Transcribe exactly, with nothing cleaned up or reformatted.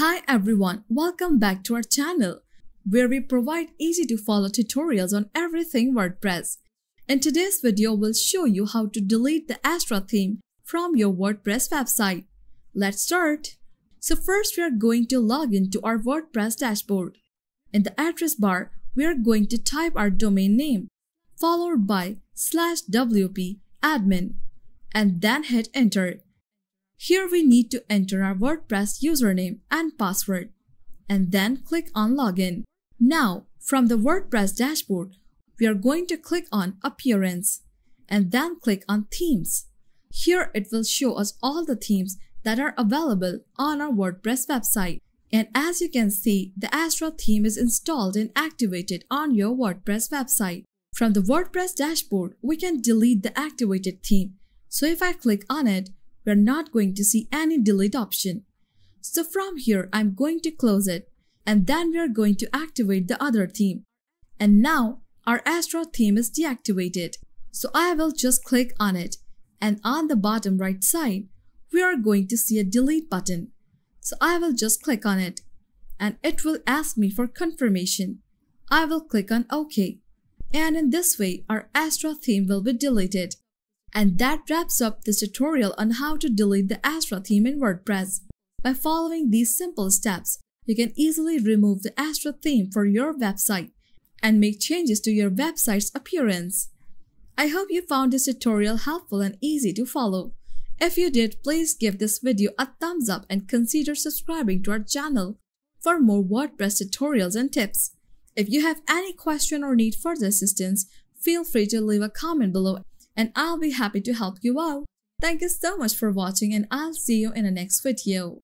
Hi everyone, welcome back to our channel, where we provide easy to follow tutorials on everything WordPress. In today's video, we'll show you how to delete the Astra theme from your WordPress website. Let's start. So first we are going to log into our WordPress dashboard. In the address bar, we are going to type our domain name, followed by slash wp admin, and then hit enter. Here we need to enter our WordPress username and password, and then click on Login. Now, from the WordPress dashboard, we are going to click on Appearance, and then click on Themes. Here it will show us all the themes that are available on our WordPress website. And as you can see, the Astra theme is installed and activated on your WordPress website. From the WordPress dashboard, we can delete the activated theme. So if I click on it, we're not going to see any delete option. So from here, I'm going to close it, and then we're going to activate the other theme. And now our Astra theme is deactivated. So I will just click on it, and on the bottom right side, we are going to see a delete button. So I will just click on it, and it will ask me for confirmation. I will click on OK. And in this way, our Astra theme will be deleted. And that wraps up this tutorial on how to delete the Astra theme in WordPress. By following these simple steps, you can easily remove the Astra theme for your website and make changes to your website's appearance. I hope you found this tutorial helpful and easy to follow. If you did, please give this video a thumbs up and consider subscribing to our channel for more WordPress tutorials and tips. If you have any question or need further assistance, feel free to leave a comment below, and I'll be happy to help you out. Thank you so much for watching, and I'll see you in the next video.